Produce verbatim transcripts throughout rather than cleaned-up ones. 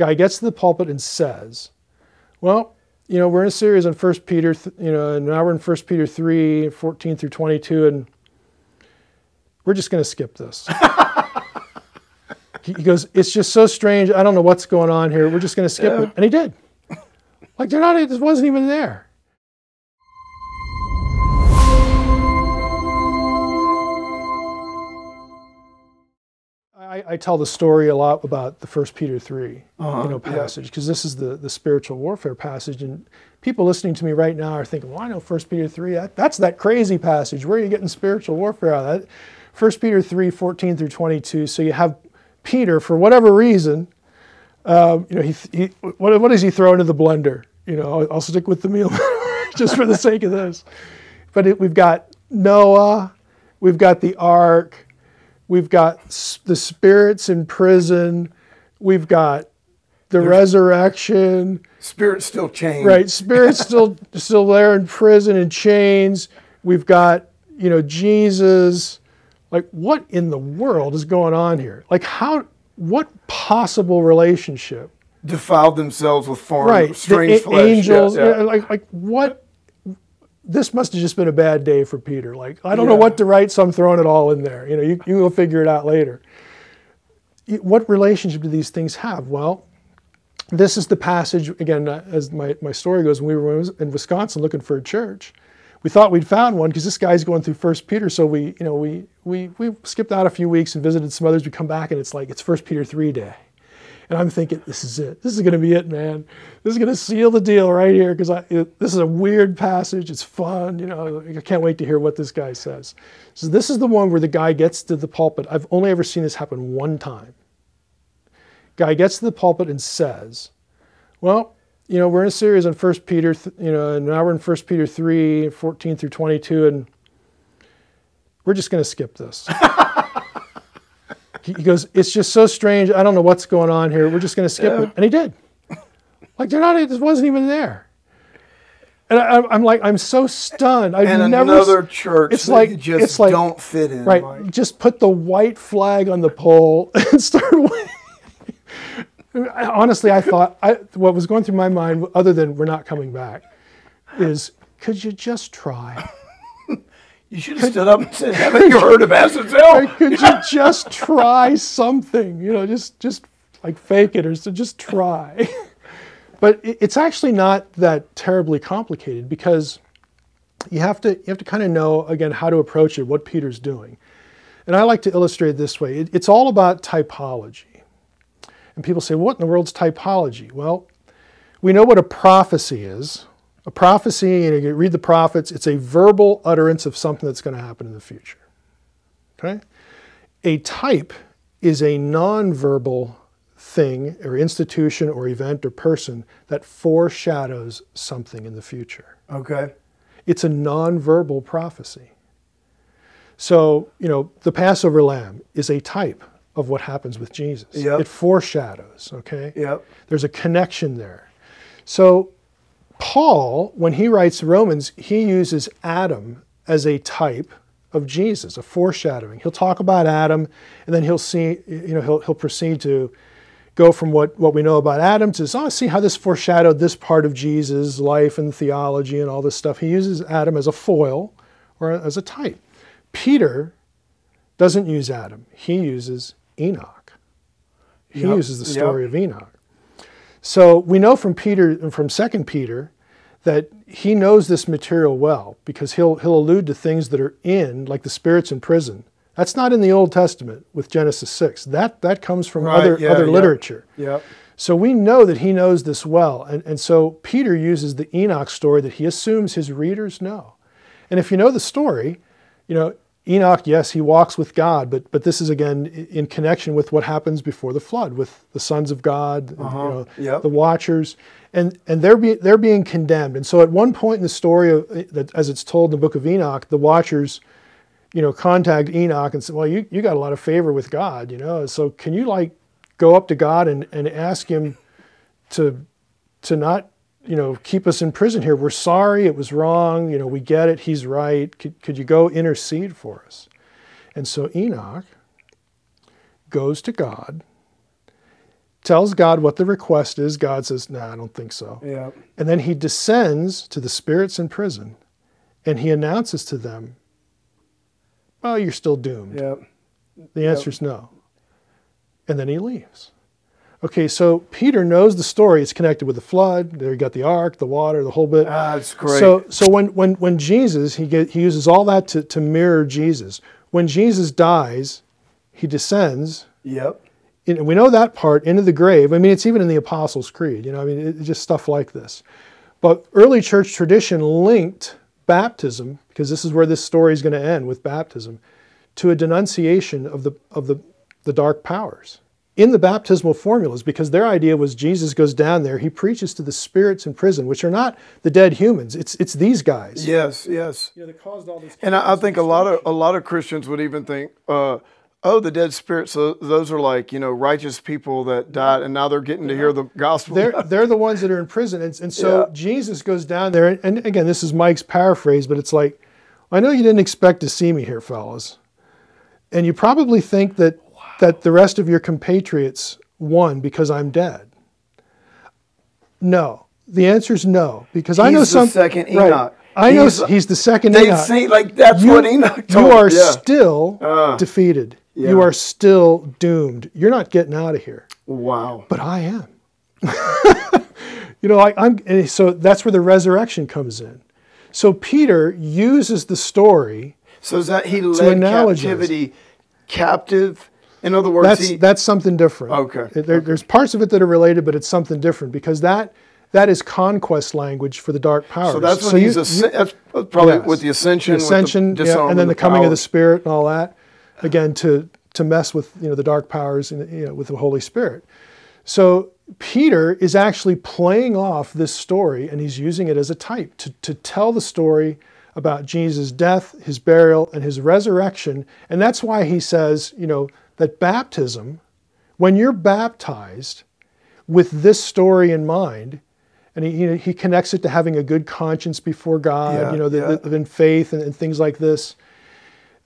guy gets to the pulpit and says, well, you know, we're in a series on First Peter, you know, and now we're in First Peter three, fourteen through twenty-two, and we're just going to skip this. He goes, it's just so strange. I don't know what's going on here. We're just going to skip yeah. it. And he did. Like, they're not, it wasn't even there. I, I tell the story a lot about the First Peter three uh-huh. you know, passage, because yeah. this is the, the spiritual warfare passage. And people listening to me right now are thinking, well, I know First Peter three. That, that's that crazy passage. Where are you getting spiritual warfare out of that? First Peter three, fourteen through twenty-two. So you have Peter, for whatever reason, um, you know, he, he what, what does he throw into the blender? You know, I'll, I'll stick with the meal just for the sake of this. But it, we've got Noah, we've got the ark, we've got the spirits in prison, we've got the There's, resurrection. Spirits still chained. Right, spirits still still there in prison and chains. We've got, you know, Jesus. Like, what in the world is going on here? Like, how, what possible relationship? Defiled themselves with foreign, right. strange flesh. Angels, yeah, yeah. Like, like, what, this must have just been a bad day for Peter. Like, I don't yeah. know what to write, so I'm throwing it all in there. You know, you, you will figure it out later. What relationship do these things have? Well, this is the passage, again, as my, my story goes, when we were in Wisconsin looking for a church, we thought we'd found one because this guy's going through First Peter, so we, you know, we we we skipped out a few weeks and visited some others. We come back and it's like it's First Peter three day, and I'm thinking, this is it. This is going to be it, man. This is going to seal the deal right here, because this is a weird passage. It's fun, you know. I can't wait to hear what this guy says. So this is the one where the guy gets to the pulpit. I've only ever seen this happen one time. Guy gets to the pulpit and says, well, you know, we're in a series on First Peter, you know, and now we're in First Peter three, fourteen through twenty-two, and we're just going to skip this. He goes, it's just so strange. I don't know what's going on here. We're just going to skip yeah. it. And he did. Like, they're not, it wasn't even there. And I, I'm like, I'm so stunned. I've and never, another church it's that like, you just it's like, don't fit in. Right, Mike. Just put the white flag on the pole and start winning. Honestly, I thought, I, what was going through my mind, other than we're not coming back, is, could you just try? You should have could, stood up and said, haven't you heard of S S L? Could you just try something? You know, just, just like fake it, or so just try. But it, it's actually not that terribly complicated, because you have to, you have to kind of know, again, how to approach it, what Peter's doing. And I like to illustrate it this way. It, it's all about typology. And people say, what in the world's typology? Well, we know what a prophecy is. A prophecy, you know, you read the prophets, it's a verbal utterance of something that's going to happen in the future. Okay? A type is a nonverbal thing or institution or event or person that foreshadows something in the future. Okay. It's a nonverbal prophecy. So, you know, the Passover lamb is a type of what happens with Jesus. Yep. It foreshadows, okay? Yep. There's a connection there. So Paul, when he writes Romans, he uses Adam as a type of Jesus, a foreshadowing. He'll talk about Adam, and then he'll see, you know, he'll, he'll proceed to go from what, what we know about Adam to, oh, see how this foreshadowed this part of Jesus' life and theology and all this stuff. He uses Adam as a foil or as a type. Peter doesn't use Adam. He uses Enoch. He yep, uses the story yep. of Enoch. So we know from Peter, from Second Peter, that he knows this material well, because he'll he'll allude to things that are in, like the spirits in prison. That's not in the Old Testament with Genesis six. That that comes from right, other yeah, other yep, literature. Yep. So we know that he knows this well, and and so Peter uses the Enoch story that he assumes his readers know. And if you know the story, you know. Enoch, yes, he walks with God, but but this is again in connection with what happens before the flood, with the sons of God, uh-huh. you know, yep. the Watchers, and and they're be, they're being condemned. And so at one point in the story, of, that as it's told in the Book of Enoch, the Watchers, you know, contact Enoch and say, well, you you got a lot of favor with God, you know, so can you like go up to God and and ask him to to not, you know, keep us in prison here. We're sorry, it was wrong, you know, we get it, he's right. Could, could you go intercede for us? And so Enoch goes to God tells God what the request is. God says, no, nah, I don't think so. Yeah. And then he descends to the spirits in prison, and he announces to them, well, you're still doomed. Yeah. The answer is no. And then he leaves. Okay, so Peter knows the story. It's connected with the flood. There you got the ark, the water, the whole bit. Ah, that's great. So, so when, when, when Jesus, he, get, he uses all that to, to mirror Jesus. When Jesus dies, he descends. Yep. And we know that part, into the grave. I mean, it's even in the Apostles' Creed. You know, I mean, it's just stuff like this. But early church tradition linked baptism, because this is where this story is going to end, with baptism, to a denunciation of the, of the, the dark powers in the baptismal formulas, because their idea was Jesus goes down there, he preaches to the spirits in prison, which are not the dead humans, it's it's these guys. Yes, yes. You know, that caused all this. And I, I think a lot of a lot of Christians would even think, uh, oh, the dead spirits, so those are like, you know, righteous people that died, and now they're getting to yeah. hear the gospel. They're, they're the ones that are in prison. And, and so yeah. Jesus goes down there, and, and again, this is Mike's paraphrase, but it's like, I know you didn't expect to see me here, fellas. And you probably think that that the rest of your compatriots won because I'm dead. No, the answer is no, because he's I know some second Enoch. Right, I he's, know he's the second Enoch. Say, like that's you, what Enoch told. You are yeah. still uh, defeated. Yeah. You are still doomed. You're not getting out of here. Wow. But I am. You know, I, I'm. And so that's where the resurrection comes in. So Peter uses the story. So is that he led captivity captive. In other words, that's, he... that's something different. Okay. There, okay. There's parts of it that are related, but it's something different, because that that is conquest language for the dark powers. So that's, so he's you, asc that's probably yes. with the ascension, the ascension, with the yeah, and then the, the coming of the Spirit and all that. Again, to to mess with you know the dark powers and you know, with the Holy Spirit. So Peter is actually playing off this story, and he's using it as a type to to tell the story about Jesus' death, his burial, and his resurrection. And that's why he says, you know. that baptism, when you're baptized with this story in mind, and he, you know, he connects it to having a good conscience before God, yeah, you know, the, yeah. the, in faith and, and things like this.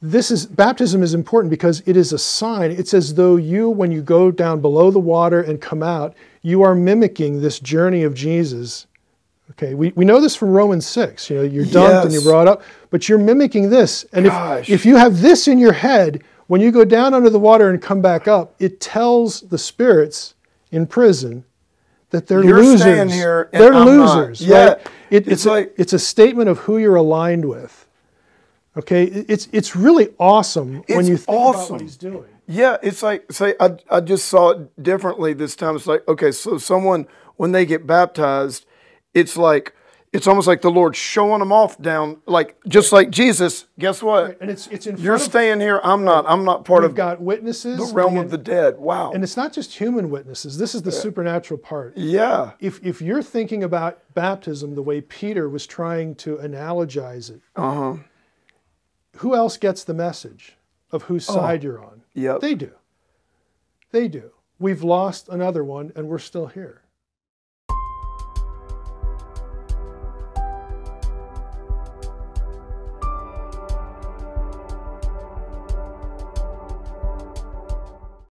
This is, baptism is important because it is a sign. It's as though you, when you go down below the water and come out, you are mimicking this journey of Jesus. Okay, we, we know this from Romans six. You know, you're dumped yes. and you're brought up, but you're mimicking this. And if, if you have this in your head, when you go down under the water and come back up, it tells the spirits in prison that they're you're losers. Staying here and they're I'm losers. Not. Yeah, right? it, it's, it's like a, it's a statement of who you're aligned with. Okay, it's it's really awesome it's when you think awesome. about what he's doing. Yeah, it's like say I I just saw it differently this time. It's like okay, so someone when they get baptized, it's like. It's almost like the Lord showing them off down, like just like Jesus. Guess what? Right. And it's it's in you're front of, staying here. I'm not. I'm not part we've of. Got witnesses. The realm and, of the dead. Wow. And it's not just human witnesses. This is the yeah. supernatural part. Yeah. If if you're thinking about baptism the way Peter was trying to analogize it, uh-huh. who else gets the message of whose oh. side you're on? Yeah. They do. They do. We've lost another one, and we're still here.